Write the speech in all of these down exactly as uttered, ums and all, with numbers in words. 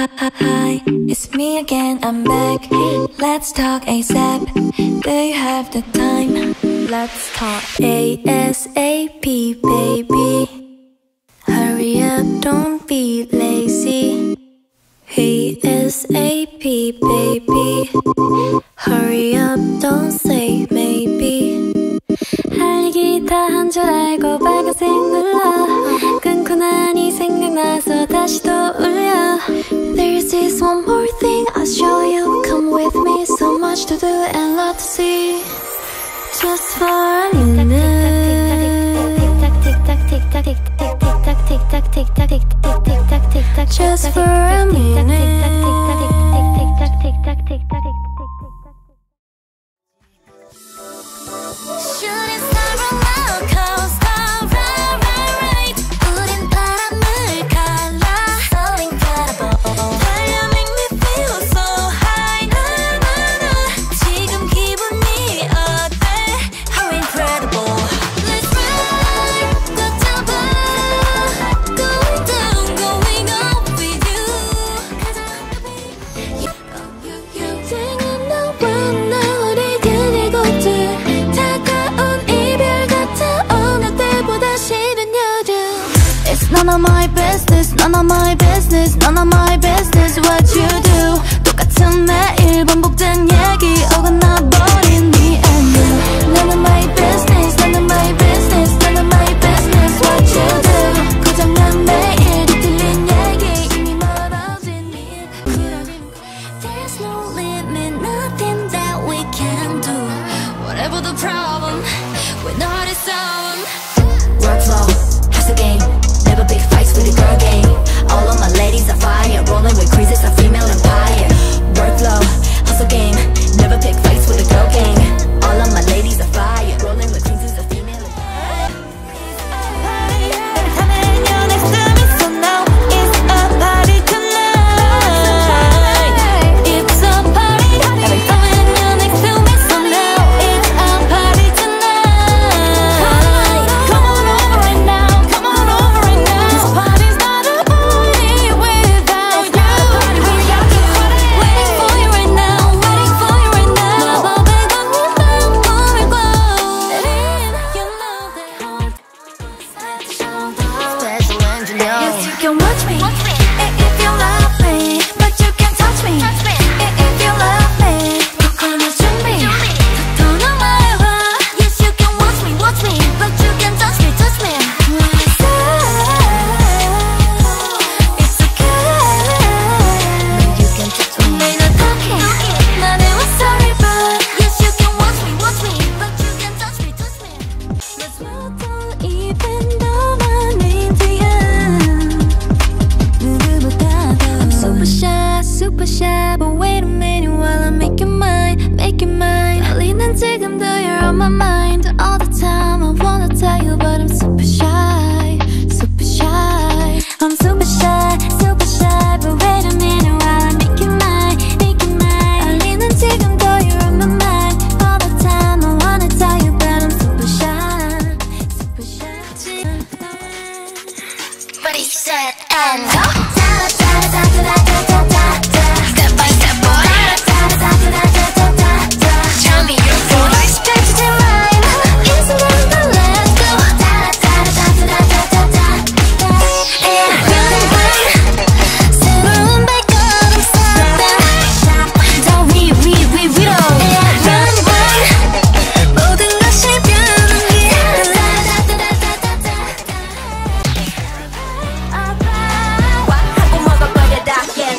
Hi, it's me again, I'm back. Let's talk ASAP. Do you have the time? Let's talk ASAP, baby. Hurry up, don't be lazy. ASAP, baby. Hurry up, don't say maybe. 알기 다 한 줄 알고 빨간색 눌러. 끊고 나니 생각나서 다시 또 울려. There's this one more thing I'll show you. Come with me, so much to do and lot to see. Just for a minute. Just for a minute. None of my business, none of my business, none of my business what you do. 똑같은 매일 반복된 얘기 어긋나버린 me and you. None of my business, none of my business, none of my business what you do. 고장난 매일 뒤틀린 얘기 이미 멀어진 me and you. There's no limit, nothing that we can do. Whatever the problem, we're not its own. Workflow, how's the game? Big fights with the girl gang. All of my ladies are fire. Rolling with creases, a female empire. Workflow, hustle game. Never pick fights with the girl gang. All of my ladies are fire. Rolling with creases, a female empire. I'm in your next to me, so now it's a party tonight. It's a party. I'm in your next to me, so now it's a party tonight. Come on over and now.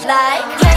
Like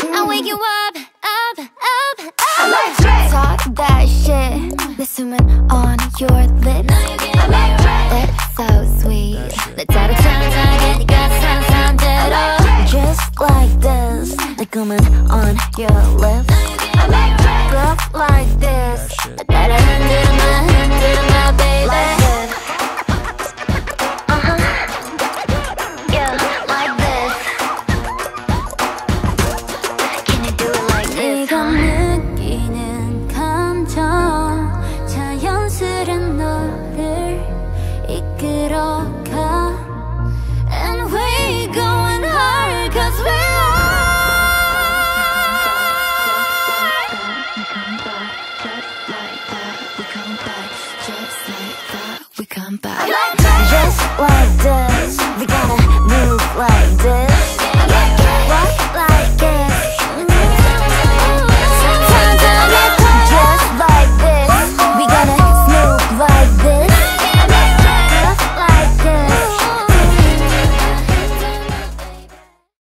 up, I'll wake you up, up, up, up. I like talk that shit, listening on your lips. I like that's so sweet. Let's out of town, I get you got some sound at all. Just like this, like I'm on your lips. I like stuff like this. I got a hundred of my hundred of my baby. Uh huh. Yeah, like this. Can you do it like this? 내가 느끼는 감정, 자연스런 너를 이끌어가. And we going hard 'cause we. Just like this, we gotta move like this.